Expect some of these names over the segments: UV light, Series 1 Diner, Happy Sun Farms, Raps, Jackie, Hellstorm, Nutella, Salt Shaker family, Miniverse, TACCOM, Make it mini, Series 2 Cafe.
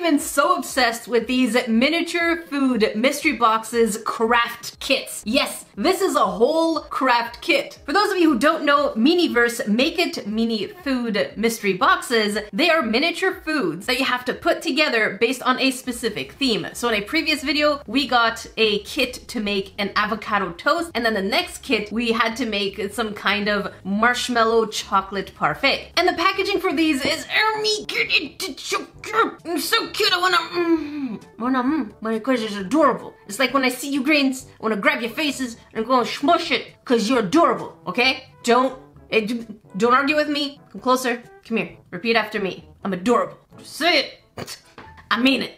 have been so obsessed with these miniature food mystery boxes craft kits. Yes, this is a whole craft kit. For those of you who don't know, Miniverse Make It Mini Food Mystery Boxes, they are miniature foods that you have to put together based on a specific theme. So in a previous video, we got a kit to make an avocado toast, and then the next kit, we had to make some kind of marshmallow chocolate parfait. And the packaging for these is so cute. I wanna, because it's adorable. It's like when I see you greens, I wanna grab your faces and go and smush it, because you're adorable, okay? Don't argue with me. Come closer. Come here. Repeat after me. I'm adorable. Just say it. I mean it.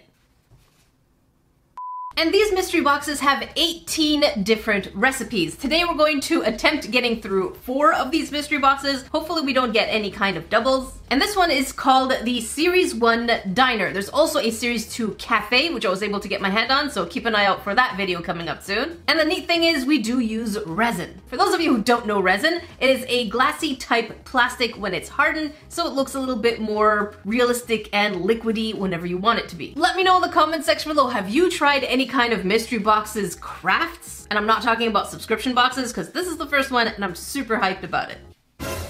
And these mystery boxes have 18 different recipes. Today we're going to attempt getting through 4 of these mystery boxes. Hopefully we don't get any kind of doubles. And this one is called the Series 1 Diner. There's also a Series 2 Cafe, which I was able to get my head on, so keep an eye out for that video coming up soon. And the neat thing is we do use resin. For those of you who don't know resin, it is a glassy type plastic when it's hardened, so it looks a little bit more realistic and liquidy whenever you want it to be. Let me know in the comment section below, have you tried any kind of mystery boxes crafts? And I'm not talking about subscription boxes, because this is the first one and I'm super hyped about it.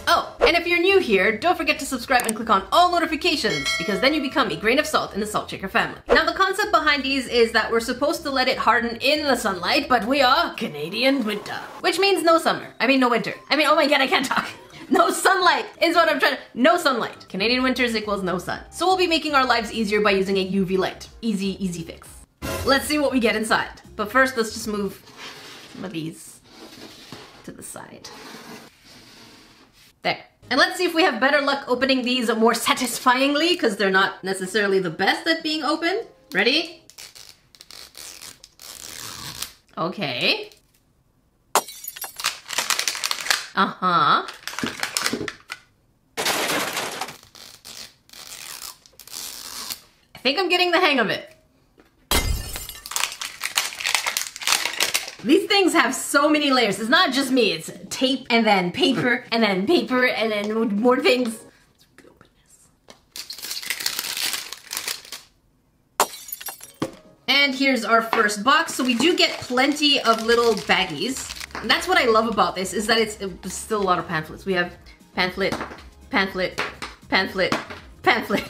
Oh, and if you're new here, don't forget to subscribe and click on all notifications, because then you become a grain of salt in the Salt Shaker family. Now the concept behind these is that we're supposed to let it harden in the sunlight, but we are Canadian winter. Which means no summer. I mean no winter. I mean, oh my god, I can't talk. No sunlight is what I'm trying to, no sunlight. Canadian winters equals no sun. So we'll be making our lives easier by using a UV light. Easy, easy fix. Let's see what we get inside. But first, let's just move some of these to the side. There. And let's see if we have better luck opening these more satisfyingly, because they're not necessarily the best at being opened. Ready? Okay. Uh-huh. I think I'm getting the hang of it. These things have so many layers. It's not just me, it's tape, and then paper, and then paper, and then more things. And here's our first box. So we do get plenty of little baggies. And that's what I love about this, is that it's still a lot of pamphlets. We have pamphlet, pamphlet, pamphlet, pamphlet.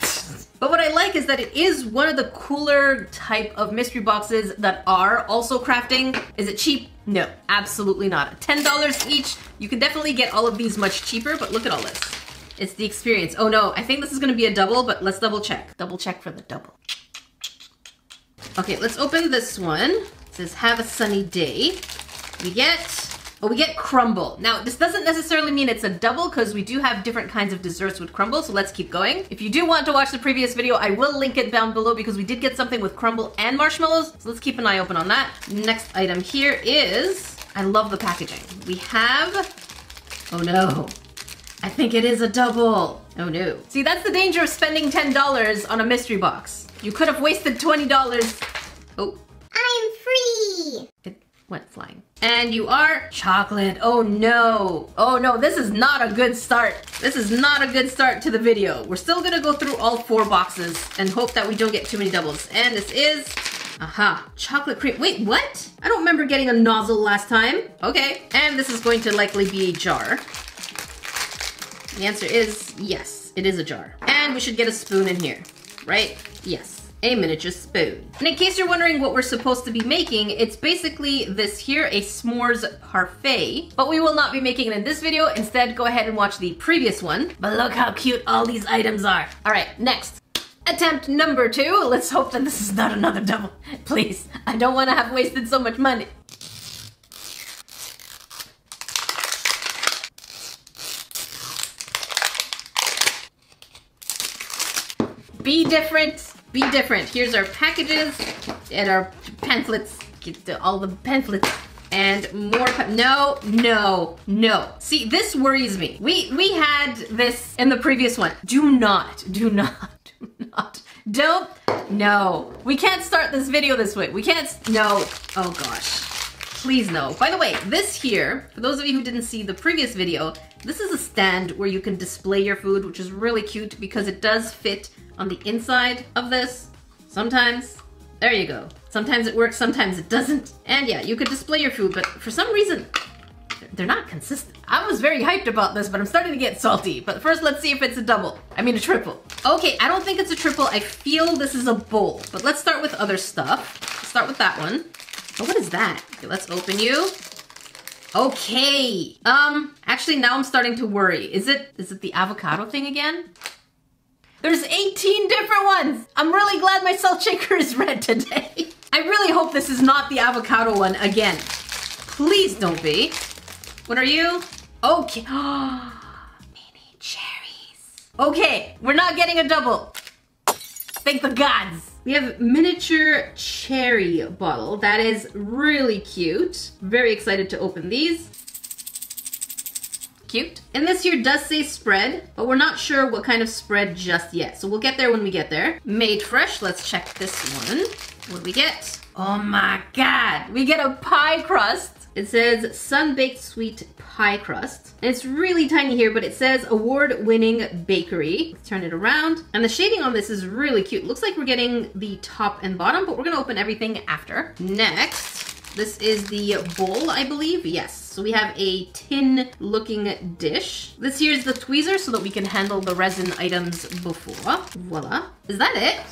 But what I like is that it is one of the cooler type of mystery boxes that are also crafting. Is it cheap? No, absolutely not. $10 each. You can definitely get all of these much cheaper, but look at all this. It's the experience. Oh no, I think this is gonna be a double, but let's double check. Double check for the double. Okay, let's open this one. It says, have a sunny day. We get... oh, we get crumble. Now, this doesn't necessarily mean it's a double, because we do have different kinds of desserts with crumble, so let's keep going. If you do want to watch the previous video, I will link it down below, because we did get something with crumble and marshmallows, so let's keep an eye open on that. Next item here is, I love the packaging. We have, oh no, I think it is a double. Oh no. See, that's the danger of spending $10 on a mystery box. You could have wasted $20. Oh. I'm free. It went flying. And you are chocolate. Oh no. Oh no, this is not a good start. This is not a good start to the video. We're still gonna go through all 4 boxes and hope that we don't get too many doubles. And this is, aha, chocolate cream. Wait, what? I don't remember getting a nozzle last time. Okay, and this is going to likely be a jar. The answer is yes, it is a jar. And we should get a spoon in here, right? Yes. A miniature spoon. And in case you're wondering what we're supposed to be making, it's basically this here, a s'mores parfait, but we will not be making it in this video. Instead, go ahead and watch the previous one. But look how cute all these items are. All right, next. Attempt number 2. Let's hope that this is not another double. Please, I don't want to have wasted so much money. Be different. Be different. Here's our packages and our pamphlets. Get all the pamphlets and more. No, no, no. See, this worries me. We had this in the previous one. Do not. Don't. No. We can't start this video this way. We can't. No. Oh gosh. Please no. By the way, this here, for those of you who didn't see the previous video, this is a stand where you can display your food, which is really cute because it does fit on the inside of this, Sometimes, there you go. Sometimes it works, sometimes it doesn't. And yeah, you could display your food, but for some reason, they're not consistent. I was very hyped about this, but I'm starting to get salty. But first, let's see if it's a double. I mean a triple. Okay, I don't think it's a triple. I feel this is a bowl. But let's start with other stuff. Let's start with that one. Oh, what is that? Okay, let's open you. Okay. Actually, now I'm starting to worry. Is it the avocado thing again? There's 18 different ones. I'm really glad my salt shaker is red today. I really hope this is not the avocado one again. Please don't be. What are you? Okay. Mini cherries. Okay, we're not getting a double. Thank the gods. We have miniature cherry bottle. That is really cute. Very excited to open these. Cute. And this here does say spread, but we're not sure what kind of spread just yet. So we'll get there when we get there. Made fresh. Let's check this one. What do we get? Oh my God. We get a pie crust. It says Sun-Baked Sweet Pie Crust. And it's really tiny here, but it says Award-Winning Bakery. Let's turn it around. And the shading on this is really cute. Looks like we're getting the top and bottom, but we're gonna open everything after. Next, this is the bowl, I believe. Yes, so we have a tin-looking dish. This here is the tweezer so that we can handle the resin items before. Voila. Is that it?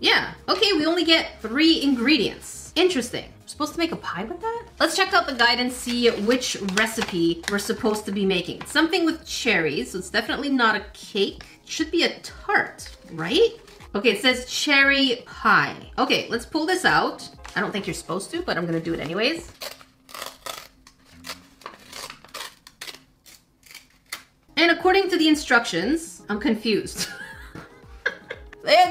Yeah. Okay, we only get 3 ingredients. Interesting. Supposed to make a pie with that? Let's check out the guide and see which recipe we're supposed to be making. It's something with cherries, so it's definitely not a cake. It should be a tart, right? Okay, it says cherry pie. Okay, let's pull this out. I don't think you're supposed to, but I'm gonna do it anyways. And according to the instructions, I'm confused.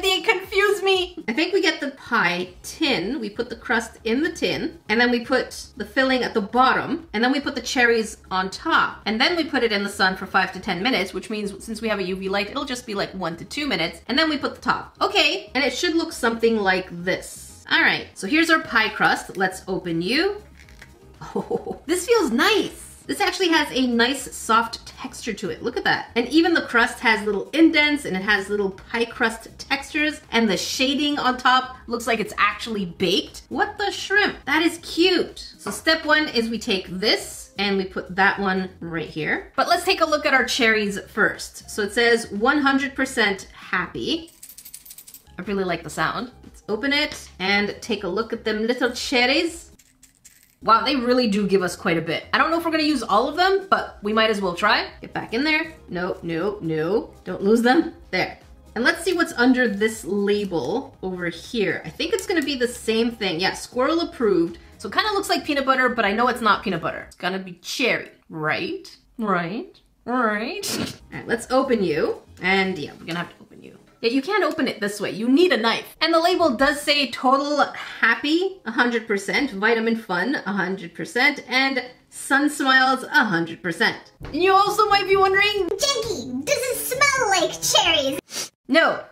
They confuse me. I think we get the pie tin. We put the crust in the tin, and then we put the filling at the bottom, and then we put the cherries on top, and then we put it in the sun for 5 to 10 minutes, which means since we have a UV light, it'll just be like 1 to 2 minutes, and then we put the top. Okay, and it should look something like this. All right, so here's our pie crust. Let's open you. Oh, this feels nice. This actually has a nice soft texture to it. Look at that. And even the crust has little indents and it has little pie crust textures, and the shading on top looks like it's actually baked. What the shrimp? That is cute. So step one is we take this and we put that one right here. But let's take a look at our cherries first. So it says 100% happy. I really like the sound. Let's open it and take a look at them little cherries. Wow, they really do give us quite a bit. I don't know if we're gonna use all of them, but we might as well try. Get back in there. No, no, no. Don't lose them. There. And let's see what's under this label over here. I think it's gonna be the same thing. Yeah, squirrel approved. So it kind of looks like peanut butter, but I know it's not peanut butter. It's gonna be cherry, right? Right? Right? All right, let's open you. And yeah, we're gonna have to open you. Yeah, you can't open it this way. You need a knife. And the label does say total happy 100%, vitamin fun 100%, and sun smiles 100%. You also might be wondering, Jackie, does it smell like cherries? No.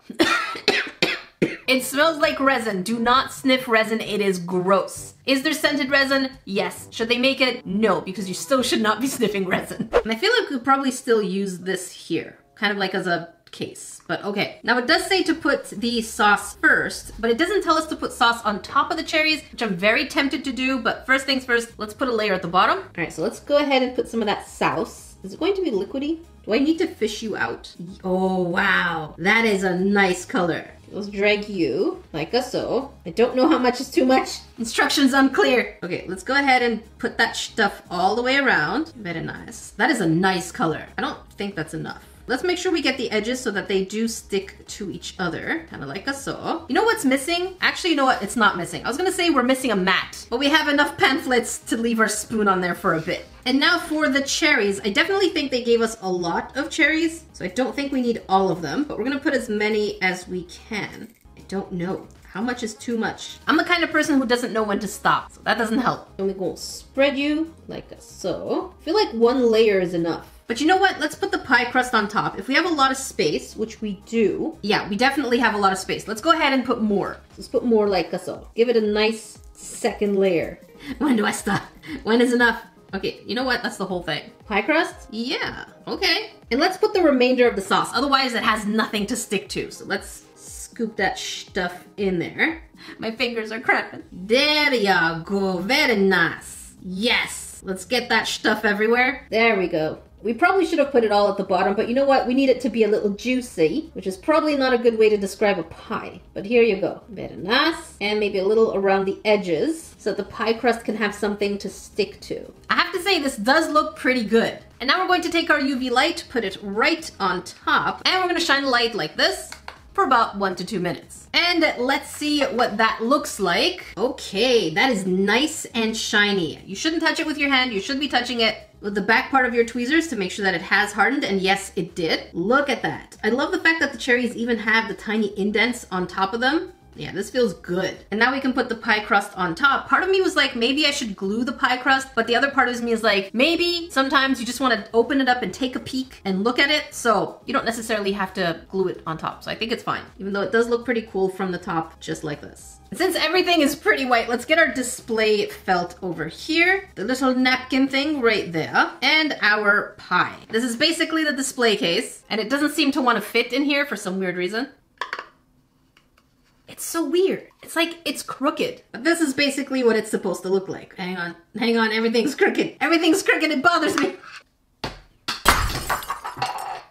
It smells like resin. Do not sniff resin. It is gross. Is there scented resin? Yes. Should they make it? No, because you still should not be sniffing resin. And I feel like we could probably still use this here, kind of like as a case, but okay. Now it does say to put the sauce first, but it doesn't tell us to put sauce on top of the cherries, which I'm very tempted to do, but first things first, let's put a layer at the bottom. All right, so let's go ahead and put some of that sauce. Is it going to be liquidy? Do I need to fish you out? Oh, wow. That is a nice color. Let's drag you, like a so. I don't know how much is too much. Instructions unclear. Okay, let's go ahead and put that stuff all the way around. Very nice. That is a nice color. I don't think that's enough. Let's make sure we get the edges so that they do stick to each other, kind of like a saw. You know what's missing? Actually, you know what? It's not missing. I was gonna say we're missing a mat, but we have enough pamphlets to leave our spoon on there for a bit. And now for the cherries. I definitely think they gave us a lot of cherries, so I don't think we need all of them, but we're gonna put as many as we can. I don't know. How much is too much? I'm the kind of person who doesn't know when to stop, so that doesn't help. And we're gonna spread you like so. I feel like one layer is enough. But you know what? Let's put the pie crust on top. If we have a lot of space, which we do. Yeah, we definitely have a lot of space. Let's go ahead and put more. Let's put more like so. Give it a nice second layer. When do I stop? When is enough? Okay, you know what? That's the whole thing. Pie crust? Yeah, okay. And let's put the remainder of the sauce. Otherwise, it has nothing to stick to. So let's scoop that stuff in there. My fingers are cramping. There you go, very nice. Yes, let's get that stuff everywhere. There we go. We probably should have put it all at the bottom, but you know what? We need it to be a little juicy, which is probably not a good way to describe a pie. But here you go. Very nice. And maybe a little around the edges so that the pie crust can have something to stick to. I have to say, this does look pretty good. And now we're going to take our UV light, put it right on top, and we're going to shine the light like this for about 1 to 2 minutes. And let's see what that looks like. Okay, that is nice and shiny. You shouldn't touch it with your hand. You should be touching it with the back part of your tweezers to make sure that it has hardened, and yes, it did. Look at that. I love the fact that the cherries even have the tiny indents on top of them. Yeah, this feels good. And now we can put the pie crust on top. Part of me was like, maybe I should glue the pie crust, but the other part of me is like, maybe sometimes you just want to open it up and take a peek and look at it, so you don't necessarily have to glue it on top. So I think it's fine, even though it does look pretty cool from the top, just like this. Since everything is pretty white, let's get our display felt over here, the little napkin thing right there, and our pie. This is basically the display case, and it doesn't seem to want to fit in here for some weird reason. It's so weird. It's like, it's crooked. But this is basically what it's supposed to look like. Hang on, hang on, everything's crooked. Everything's crooked, it bothers me.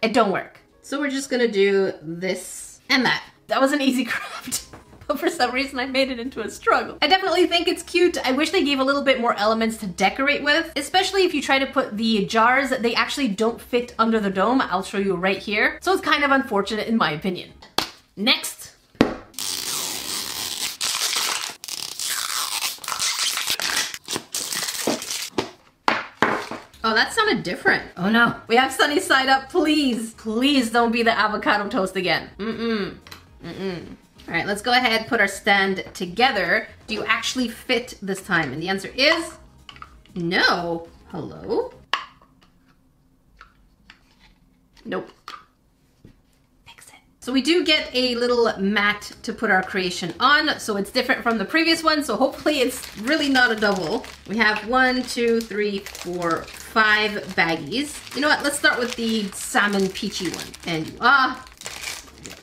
It don't work. So we're just gonna do this and that. That was an easy craft. For some reason I made it into a struggle. I definitely think it's cute. I wish they gave a little bit more elements to decorate with, especially if you try to put the jars. They actually don't fit under the dome. I'll show you right here. So it's kind of unfortunate in my opinion. Next. Oh, that sounded different. Oh no. We have sunny side up, please. Please don't be the avocado toast again. Mm-mm. Mm-mm. All right, let's go ahead and put our stand together. Do you actually fit this time? And the answer is no. Hello? Nope. Fix it. So we do get a little mat to put our creation on, so it's different from the previous one, so hopefully it's really not a double. We have 1, 2, 3, 4, 5 baggies. You know what? Let's start with the salmon peachy one. And you are...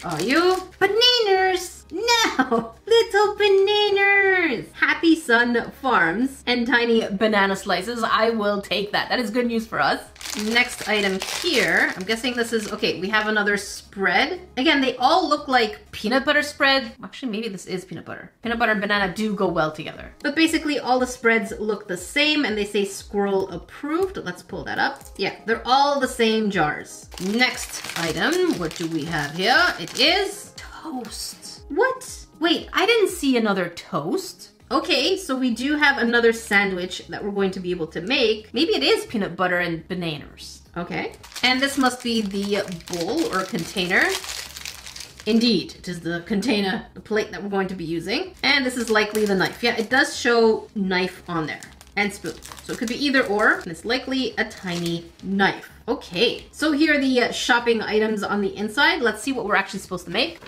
Are you? Bananas! No! Little bananas! Happy Sun Farms and tiny banana slices. I will take that. That is good news for us. Next item here. I'm guessing this is, okay, we have another spread. Again, they all look like peanut butter spread. Actually, maybe this is peanut butter. Peanut butter and banana do go well together. But basically all the spreads look the same and they say squirrel approved. Let's pull that up. Yeah, they're all the same jars. Next item, what do we have here? It is toast. What? Wait, I didn't see another toast. Okay, so we do have another sandwich that we're going to be able to make. Maybe it is peanut butter and bananas. Okay. And this must be the bowl or container. Indeed, it is the container, the plate that we're going to be using. And this is likely the knife. Yeah, it does show knife on there. And spoon. So it could be either or, and it's likely a tiny knife. Okay. So here are the shopping items on the inside. Let's see what we're actually supposed to make.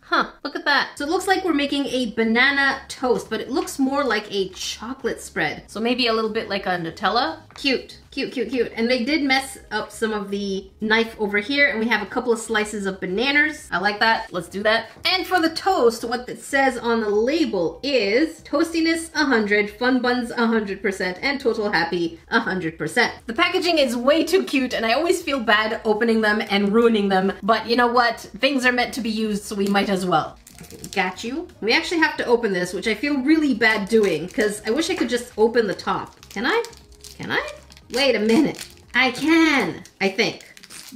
Huh, look at that. So it looks like we're making a banana toast, but it looks more like a chocolate spread. So maybe a little bit like a Nutella. Cute, cute, cute, cute. And they did mess up some of the knife over here, and we have a couple of slices of bananas. I like that, let's do that. And for the toast, what it says on the label is toastiness 100, fun buns 100%, and total happy 100%. The packaging is way too cute, and I always feel bad opening them and ruining them, but you know what? Things are meant to be used, so we might as well. Got you. We actually have to open this, which I feel really bad doing, because I wish I could just open the top. Can I? Can I? Wait a minute. I can, I think.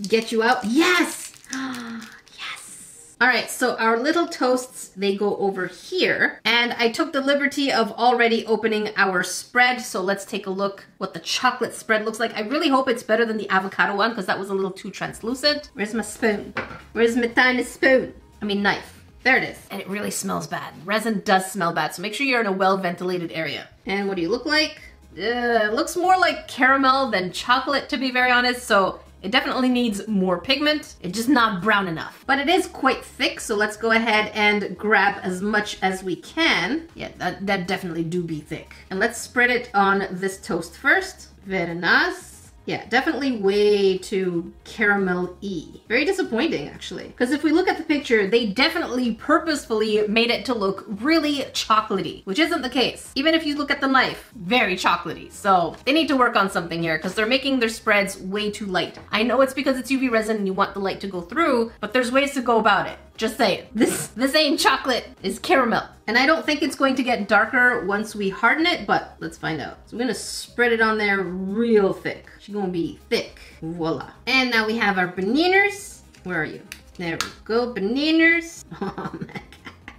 Get you out? Yes! Yes! All right, so our little toasts, they go over here. And I took the liberty of already opening our spread. So let's take a look what the chocolate spread looks like. I really hope it's better than the avocado one because that was a little too translucent. Where's my spoon? Where's my tiny spoon? I mean knife. There it is. And it really smells bad. Resin does smell bad, so make sure you're in a well-ventilated area. And what do you look like? It looks more like caramel than chocolate, to be very honest, so it definitely needs more pigment. It's just not brown enough. But it is quite thick, so let's go ahead and grab as much as we can. Yeah, that definitely do be thick. And let's spread it on this toast first. Very nice. Yeah, definitely way too caramel-y. Very disappointing, actually. Because if we look at the picture, they definitely purposefully made it to look really chocolatey, which isn't the case. Even if you look at the knife, very chocolatey. So they need to work on something here because they're making their spreads way too light. I know it's because it's UV resin and you want the light to go through, but there's ways to go about it. Just saying. This ain't chocolate, it's caramel. And I don't think it's going to get darker once we harden it, but let's find out. So I'm gonna spread it on there real thick. She's gonna be thick, voila. And now we have our bananas. Where are you? There we go, bananas. Oh my God.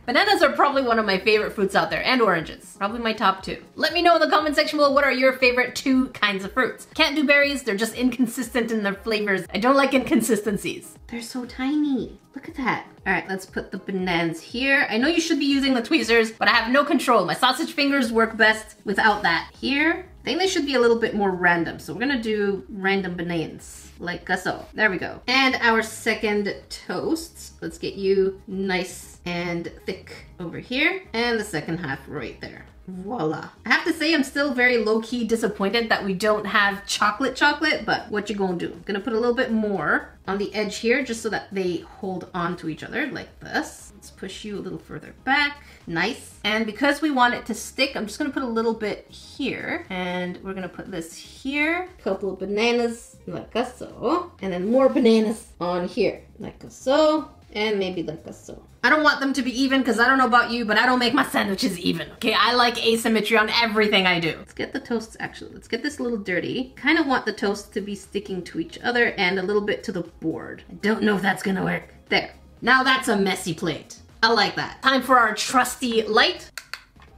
Bananas are probably one of my favorite fruits out there, and oranges. Probably my top two. Let me know in the comment section below what are your favorite two kinds of fruits. Can't do berries, they're just inconsistent in their flavors. I don't like inconsistencies. They're so tiny, look at that. All right, let's put the bananas here. I know you should be using the tweezers, but I have no control. My sausage fingers work best without that. Here, I think they should be a little bit more random. So we're gonna do random bananas, like so. There we go. And our second toast. Let's get you nice and thick over here. And the second half right there. Voila. I have to say I'm still very low-key disappointed that we don't have chocolate, but what you gonna do? I'm gonna put a little bit more on the edge here just so that they hold on to each other like this. Let's push you a little further back. Nice. And because we want it to stick, I'm just gonna put a little bit here and we're gonna put this here. Couple of bananas like so. And then more bananas on here like so. And maybe like so. I don't want them to be even because I don't know about you, but I don't make my sandwiches even, okay? I like asymmetry on everything I do. Let's get the toasts, actually. Let's get this a little dirty. Kind of want the toasts to be sticking to each other and a little bit to the board. I don't know if that's gonna work. There. Now that's a messy plate. I like that. Time for our trusty light.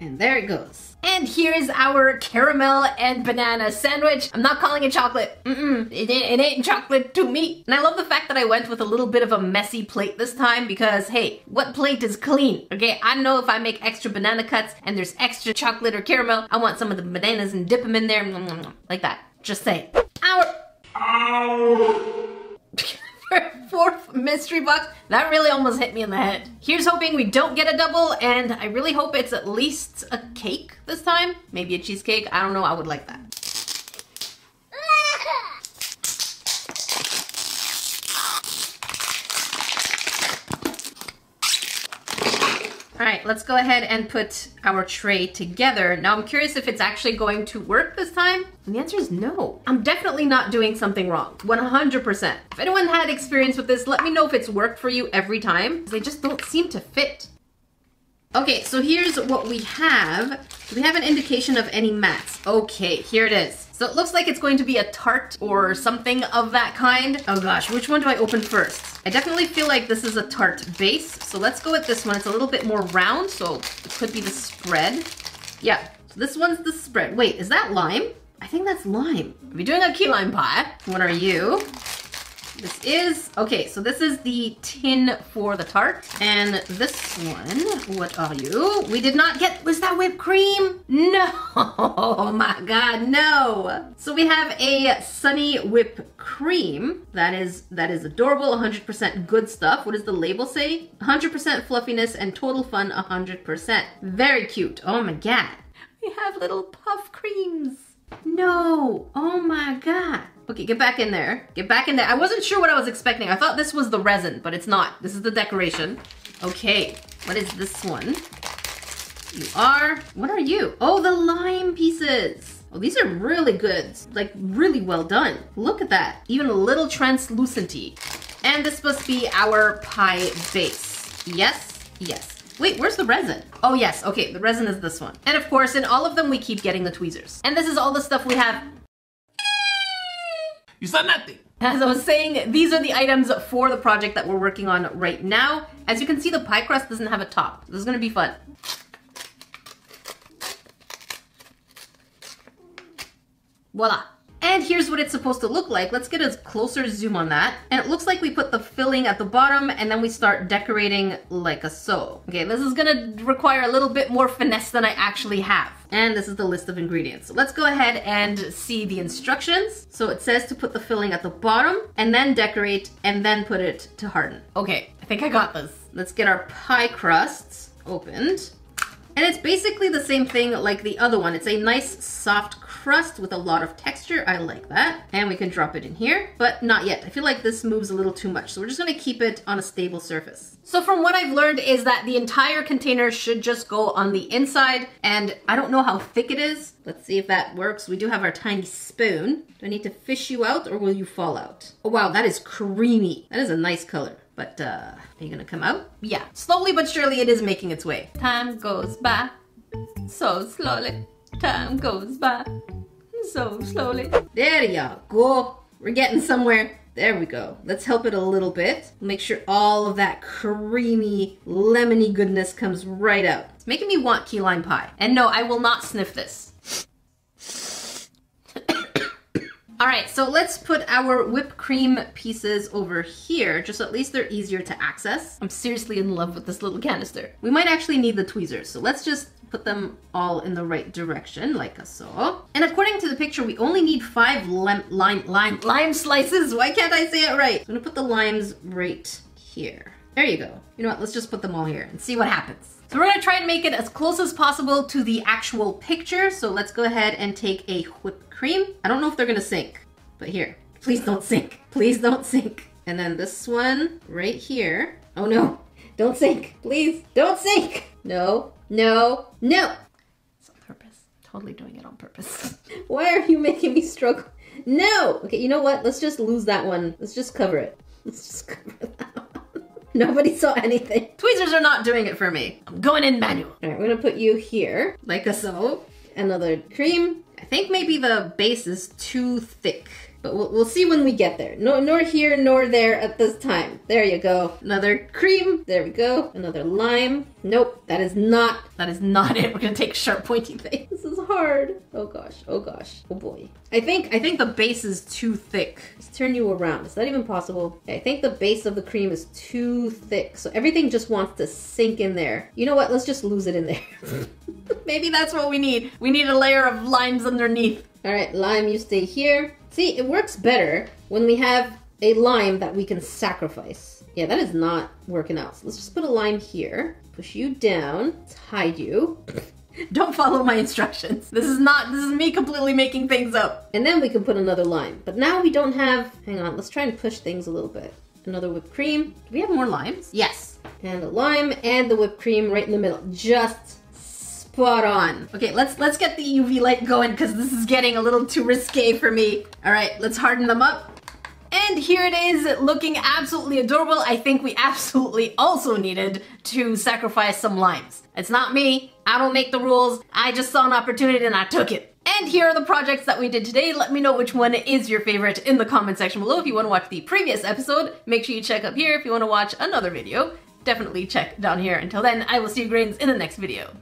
And there it goes. And here's our caramel and banana sandwich. I'm not calling it chocolate. Mm-mm, it ain't chocolate to me. And I love the fact that I went with a little bit of a messy plate this time because, hey, what plate is clean? Okay, I know if I make extra banana cuts and there's extra chocolate or caramel, I want some of the bananas and dip them in there, like that. Just saying. Ow! Fourth mystery box. That really almost hit me in the head. Here's hoping we don't get a double, and I really hope it's at least a cake this time. Maybe a cheesecake. I don't know. I would like that. All right, let's go ahead and put our tray together. Now I'm curious if it's actually going to work this time. And the answer is no. I'm definitely not doing something wrong, 100%. If anyone had experience with this, let me know if it's worked for you every time, because they just don't seem to fit. Okay, so here's what we have. Do we have an indication of any mats? Okay, here it is. So it looks like it's going to be a tart or something of that kind. Oh gosh, which one do I open first? I definitely feel like this is a tart base. So let's go with this one. It's a little bit more round, so it could be the spread. Yeah, so this one's the spread. Wait, is that lime? I think that's lime. Are we doing a key lime pie? What are you? This is, okay, so this is the tin for the tart. And this one, what are you? We did not get, was that whipped cream? No, oh my God, no. So we have a sunny whipped cream. That is adorable, 100% good stuff. What does the label say? 100% fluffiness and total fun, 100%. Very cute, oh my God. We have little puff creams. No, oh my God. Okay, get back in there. Get back in there. I wasn't sure what I was expecting. I thought this was the resin, but it's not. This is the decoration. Okay, what is this one? You are, what are you? Oh, the lime pieces. Oh, these are really good. Like really well done. Look at that. Even a little translucency. And this must be our pie base. Yes, yes. Wait, where's the resin? Oh yes, okay, the resin is this one. And of course, in all of them, we keep getting the tweezers. And this is all the stuff we have. You said nothing. As I was saying, these are the items for the project that we're working on right now. As you can see, the pie crust doesn't have a top. This is gonna be fun. Voila. And here's what it's supposed to look like. Let's get a closer zoom on that. And it looks like we put the filling at the bottom and then we start decorating like so. Okay, this is gonna require a little bit more finesse than I actually have. And this is the list of ingredients. So let's go ahead and see the instructions. So it says to put the filling at the bottom and then decorate and then put it to harden. Okay, I think I got this. Let's get our pie crusts opened. And it's basically the same thing like the other one. It's a nice soft crust. crust with a lot of texture. I like that. And we can drop it in here, but not yet. I feel like this moves a little too much. So we're just gonna keep it on a stable surface. So from what I've learned is that the entire container should just go on the inside, and I don't know how thick it is. Let's see if that works. We do have our tiny spoon. Do I need to fish you out or will you fall out? Oh wow, that is creamy. That is a nice color. But are you gonna come out? Yeah, slowly but surely it is making its way. Time goes by so slowly. Time goes by so slowly. There you go. We're getting somewhere. There we go. Let's help it a little bit. Make sure all of that creamy, lemony goodness comes right out. It's making me want key lime pie. And no, I will not sniff this. All right, so let's put our whipped cream pieces over here, just at least they're easier to access. I'm seriously in love with this little canister. We might actually need the tweezers, so let's just put them all in the right direction, like so. And according to the picture, we only need 5 lime slices. Why can't I say it right? I'm gonna put the limes right here. There you go. You know what, let's just put them all here and see what happens. So we're gonna try and make it as close as possible to the actual picture. So let's go ahead and take a whipped cream. I don't know if they're gonna sink, but here, please don't sink. Please don't sink. And then this one right here. Oh no, don't sink. Please don't sink. No, no, no. It's on purpose. Totally doing it on purpose. Why are you making me struggle? No. Okay, you know what? Let's just lose that one. Let's just cover it. Let's just cover that one. Nobody saw anything. Tweezers are not doing it for me. I'm going in manual. All right, we're gonna put you here, like so. Another cream. I think maybe the base is too thick, but we'll see when we get there. No, nor here, nor there at this time. There you go. Another cream. There we go. Another lime. Nope, that is not it. We're gonna take sharp pointy thing. This is hard. Oh gosh, oh gosh, oh boy. I think the base is too thick. Let's turn you around. Is that even possible? Okay, I think the base of the cream is too thick, so everything just wants to sink in there. You know what, let's just lose it in there. Maybe that's what we need. We need a layer of limes underneath. All right, lime, you stay here. See, it works better when we have a lime that we can sacrifice. Yeah, that is not working out. So let's just put a lime here. Push you down, hide you. Don't follow my instructions. This is me completely making things up. And then we can put another lime. But now we don't have, hang on, let's try and push things a little bit. Another whipped cream. Do we have more limes? Yes. And a lime and the whipped cream right in the middle. Just spot on. Okay, let's get the UV light going because this is getting a little too risque for me. All right, let's harden them up. And here it is, looking absolutely adorable. I think we absolutely also needed to sacrifice some limes. It's not me, I don't make the rules. I just saw an opportunity and I took it. And here are the projects that we did today. Let me know which one is your favorite in the comment section below. If you want to watch the previous episode, make sure you check up here. If you want to watch another video, definitely check down here. Until then, I will see you grains in the next video.